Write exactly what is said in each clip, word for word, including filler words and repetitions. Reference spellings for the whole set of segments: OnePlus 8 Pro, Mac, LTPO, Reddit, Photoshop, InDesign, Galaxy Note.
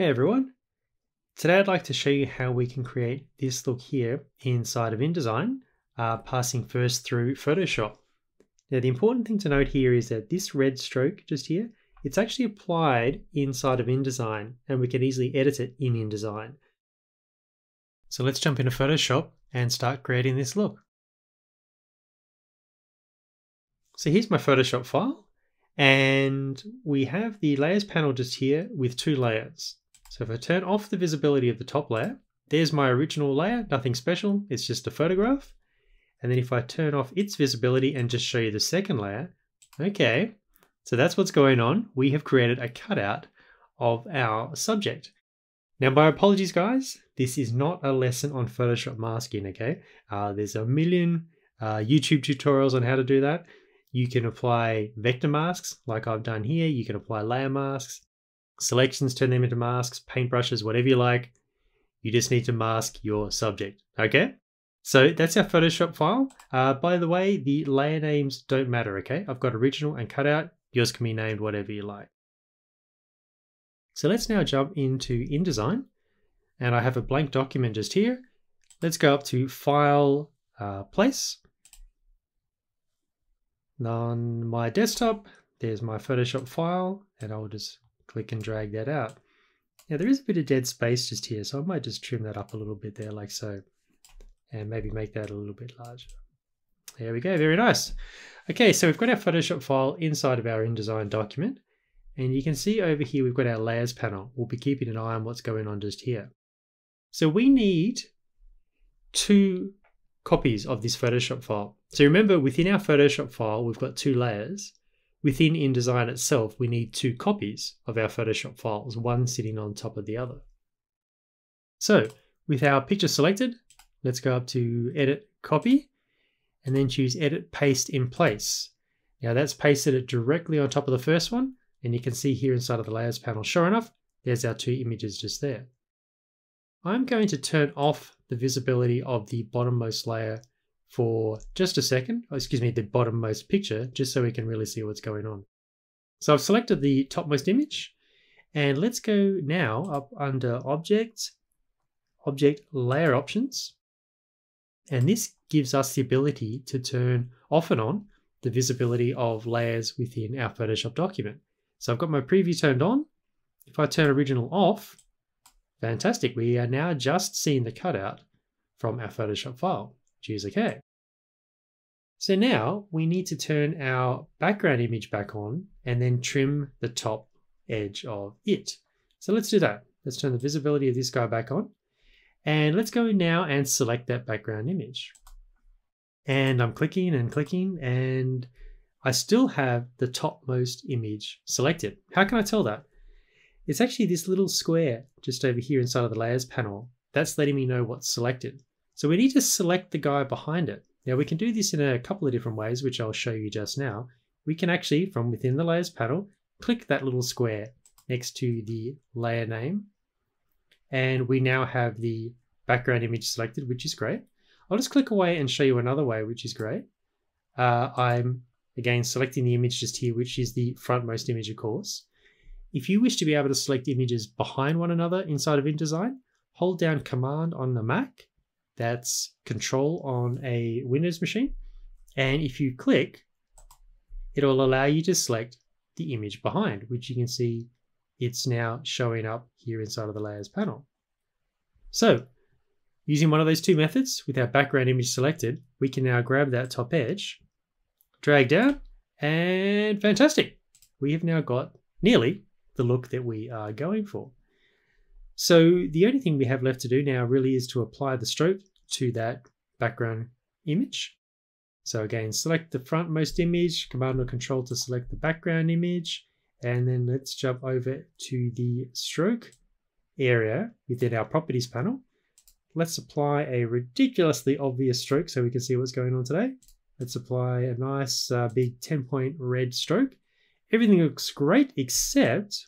Hey everyone! Today I'd like to show you how we can create this look here inside of InDesign, uh, passing first through Photoshop. Now the important thing to note here is that this red stroke just here, it's actually applied inside of InDesign and we can easily edit it in InDesign. So let's jump into Photoshop and start creating this look. So here's my Photoshop file and we have the layers panel just here with two layers. So if I turn off the visibility of the top layer, there's my original layer, nothing special, it's just a photograph. And then if I turn off its visibility and just show you the second layer, okay, so that's what's going on. We have created a cutout of our subject. Now my apologies guys, this is not a lesson on Photoshop masking, okay? Uh, there's a million uh, YouTube tutorials on how to do that. You can apply vector masks like I've done here, you can apply layer masks, selections, turn them into masks, paint brushes, whatever you like. You just need to mask your subject, okay? So that's our Photoshop file. Uh, by the way, the layer names don't matter, okay? I've got original and cutout. Yours can be named whatever you like. So let's now jump into InDesign. And I have a blank document just here. Let's go up to File, uh, Place. And on my desktop, there's my Photoshop file, and I'll just click and drag that out. Now there is a bit of dead space just here, so I might just trim that up a little bit there like so, and maybe make that a little bit larger. There we go, very nice. Okay, so we've got our Photoshop file inside of our InDesign document, and you can see over here we've got our layers panel. We'll be keeping an eye on what's going on just here. So we need two copies of this Photoshop file. So remember, within our Photoshop file, we've got two layers. Within InDesign itself, we need two copies of our Photoshop files, one sitting on top of the other. So with our picture selected, let's go up to Edit, Copy, and then choose Edit, Paste in Place. Now that's pasted it directly on top of the first one, and you can see here inside of the Layers panel, sure enough, there's our two images just there. I'm going to turn off the visibility of the bottommost layer for just a second, oh, excuse me, the bottommost picture, just so we can really see what's going on. So I've selected the topmost image, and let's go now up under Object, Object Layer Options, and this gives us the ability to turn off and on the visibility of layers within our Photoshop document. So I've got my preview turned on. If I turn original off, fantastic, we are now just seeing the cutout from our Photoshop file. Choose OK. So now we need to turn our background image back on and then trim the top edge of it. So let's do that. Let's turn the visibility of this guy back on. And let's go now and select that background image. And I'm clicking and clicking and I still have the topmost image selected. How can I tell that? It's actually this little square just over here inside of the layers panel. That's letting me know what's selected. So we need to select the guy behind it. Now we can do this in a couple of different ways, which I'll show you just now. We can actually, from within the layers panel, click that little square next to the layer name. And we now have the background image selected, which is great. I'll just click away and show you another way, which is great. Uh, I'm, again, selecting the image just here, which is the frontmost image, of course. If you wish to be able to select images behind one another inside of InDesign, hold down Command on the Mac. That's Control on a Windows machine. And if you click, it'll allow you to select the image behind, which you can see it's now showing up here inside of the layers panel. So using one of those two methods with our background image selected, we can now grab that top edge, drag down, and fantastic. We have now got nearly the look that we are going for. So the only thing we have left to do now really is to apply the stroke to that background image. So again, select the frontmost image, Command or Control to select the background image, and then let's jump over to the stroke area within our properties panel. Let's apply a ridiculously obvious stroke so we can see what's going on today. Let's apply a nice uh, big ten point red stroke. Everything looks great except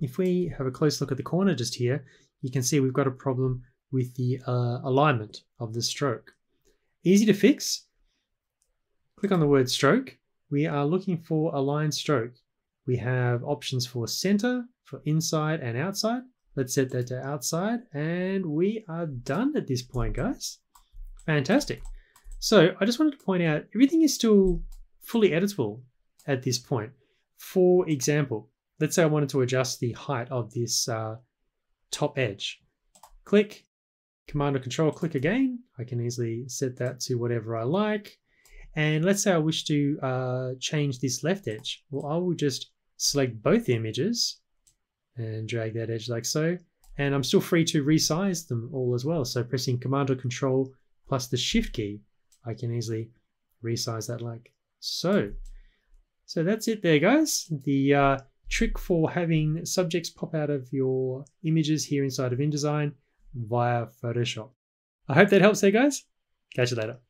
if we have a close look at the corner just here, you can see we've got a problem with the uh, alignment of the stroke. Easy to fix. Click on the word stroke. We are looking for align stroke. We have options for center, for inside and outside. Let's set that to outside, and we are done at this point, guys. Fantastic. So I just wanted to point out, everything is still fully editable at this point. For example, let's say I wanted to adjust the height of this uh, top edge. Click, Command or Control, click again. I can easily set that to whatever I like. And let's say I wish to uh, change this left edge. Well, I will just select both images and drag that edge like so. And I'm still free to resize them all as well. So pressing Command or Control plus the Shift key, I can easily resize that like so. So that's it there, guys. The uh, trick for having subjects pop out of your images here inside of InDesign via Photoshop. I hope that helps there, guys. Catch you later.